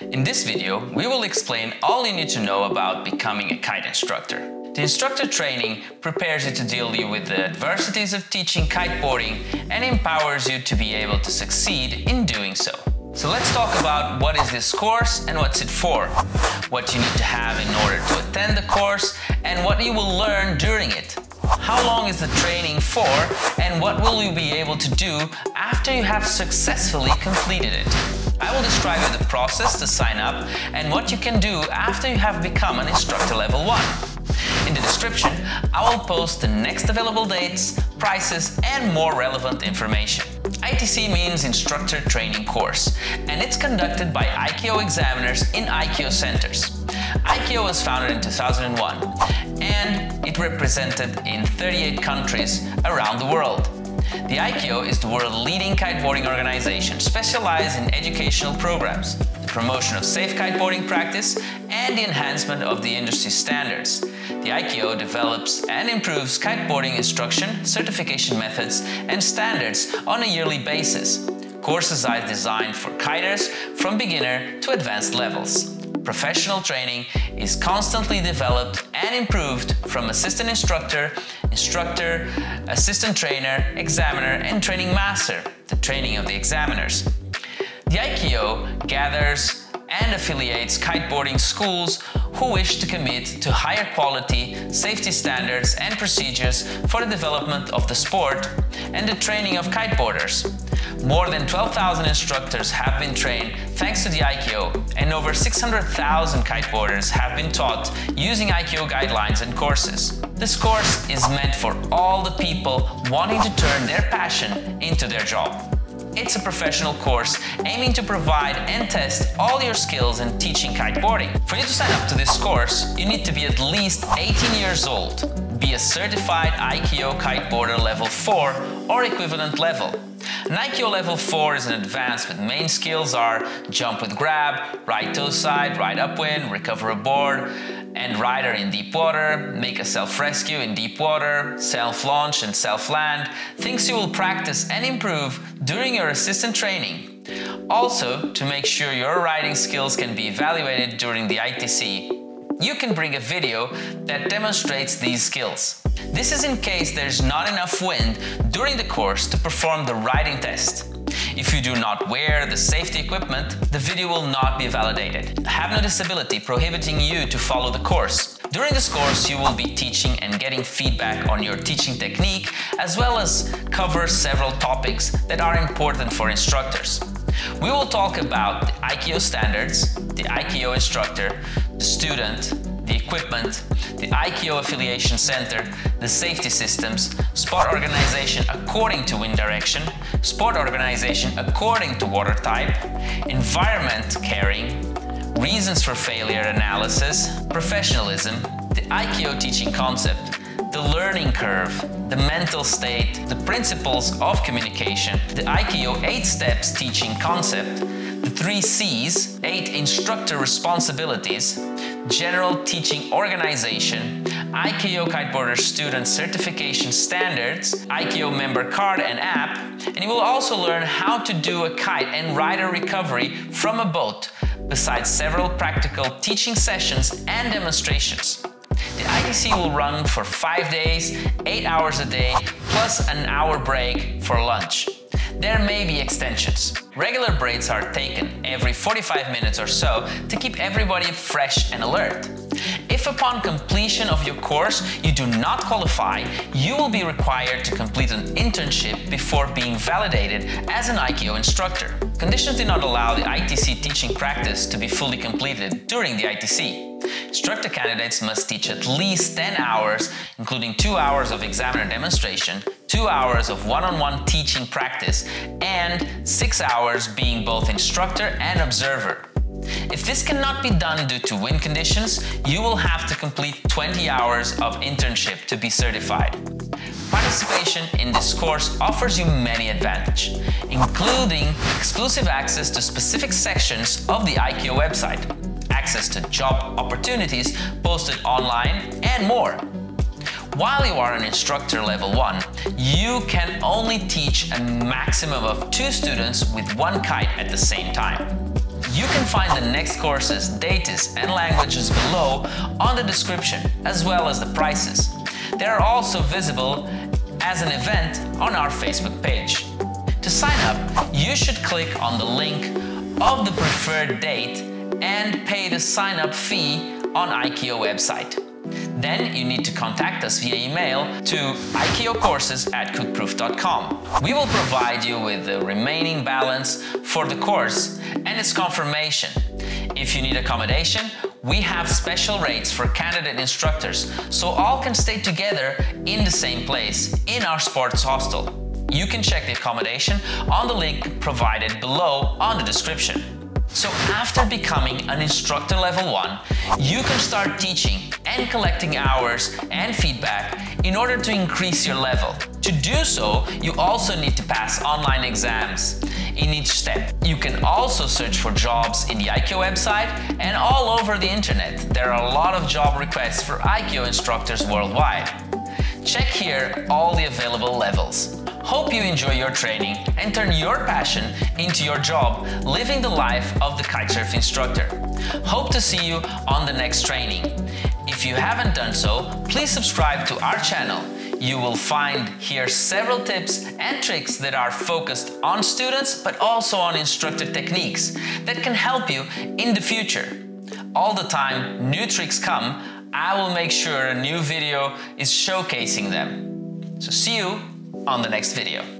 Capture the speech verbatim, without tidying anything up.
In this video, we will explain all you need to know about becoming a kite instructor. The instructor training prepares you to deal with the adversities of teaching kiteboarding and empowers you to be able to succeed in doing so. So let's talk about what is this course and what's it for, what you need to have in order to attend the course and what you will learn during it. How long is the training for and what will you be able to do after you have successfully completed it? I will describe you the process to sign up and what you can do after you have become an instructor level one. In the description, I will post the next available dates, prices and more relevant information. I T C means Instructor Training Course and it's conducted by I K O examiners in I Q O centers. I Q O was founded in two thousand one and it represented in thirty-eight countries around the world. The I Q O is the world's leading kiteboarding organization specialized in educational programs, the promotion of safe kiteboarding practice and the enhancement of the industry standards. The I Q O develops and improves kiteboarding instruction, certification methods and standards on a yearly basis. Courses are designed for kiters from beginner to advanced levels. Professional training is constantly developed and improved from assistant instructor, instructor, assistant trainer, examiner and training master, the training of the examiners. The I Q O gathers and affiliates kiteboarding schools who wish to commit to higher quality, safety standards and procedures for the development of the sport and the training of kiteboarders. More than twelve thousand instructors have been trained thanks to the I Q O and over six hundred thousand kiteboarders have been taught using I Q O guidelines and courses. This course is meant for all the people wanting to turn their passion into their job. It's a professional course aiming to provide and test all your skills in teaching kiteboarding. For you to sign up to this course, you need to be at least eighteen years old, be a certified I Q O kiteboarder level four or equivalent level. An I Q O level four is an advanced, but main skills are jump with grab, right toe side, right upwind, recover aboard, and rider in deep water, make a self-rescue in deep water, self-launch and self-land, things you will practice and improve during your assistant training. Also, to make sure your riding skills can be evaluated during the I T C, you can bring a video that demonstrates these skills. This is in case there's not enough wind during the course to perform the riding test. If you do not wear the safety equipment, the video will not be validated. Have no disability prohibiting you to follow the course. During this course, you will be teaching and getting feedback on your teaching technique, as well as cover several topics that are important for instructors. We will talk about the I Q O standards, the I Q O instructor, the student, the equipment, the I Q O affiliation center, the safety systems, sport organization according to wind direction, sport organization according to water type, environment caring, reasons for failure analysis, professionalism, the I Q O teaching concept, the learning curve, the mental state, the principles of communication, the I Q O eight steps teaching concept, the three C's, eight instructor responsibilities, general teaching organization, I Q O kiteboarder student certification standards, I Q O member card and app, and you will also learn how to do a kite and rider recovery from a boat, besides several practical teaching sessions and demonstrations. The I T C will run for five days, eight hours a day, plus an hour break for lunch. There may be extensions. Regular breaks are taken every forty-five minutes or so to keep everybody fresh and alert. If upon completion of your course you do not qualify, you will be required to complete an internship before being validated as an I Q O instructor. Conditions do not allow the I T C teaching practice to be fully completed during the I T C. Instructor candidates must teach at least ten hours, including two hours of examiner demonstration, two hours of one-on-one teaching practice, and six hours being both instructor and observer. If this cannot be done due to wind conditions, you will have to complete twenty hours of internship to be certified. Participation in this course offers you many advantages, including exclusive access to specific sections of the I Q O website, access to job opportunities posted online, and more. While you are an instructor level one, you can only teach a maximum of two students with one kite at the same time. You can find the next courses, dates and languages below on the description, as well as the prices. They are also visible as an event on our Facebook page. To sign up, you should click on the link of the preferred date and pay the sign-up fee on I K O website. Then you need to contact us via email to I Q O courses at cookproof dot com. We will provide you with the remaining balance for the course and its confirmation. If you need accommodation, we have special rates for candidate instructors, so all can stay together in the same place in our sports hostel. You can check the accommodation on the link provided below on the description. So after becoming an instructor level one, you can start teaching and collecting hours and feedback in order to increase your level. To do so, you also need to pass online exams in each step. You can also search for jobs in the I Q O website and all over the internet. There are a lot of job requests for I Q O instructors worldwide. Check here all the available levels. Hope you enjoy your training and turn your passion into your job, living the life of the kitesurf instructor. Hope to see you on the next training. If you haven't done so, please subscribe to our channel. You will find here several tips and tricks that are focused on students, but also on instructor techniques that can help you in the future. All the time new tricks come, I will make sure a new video is showcasing them. So see you on the next video.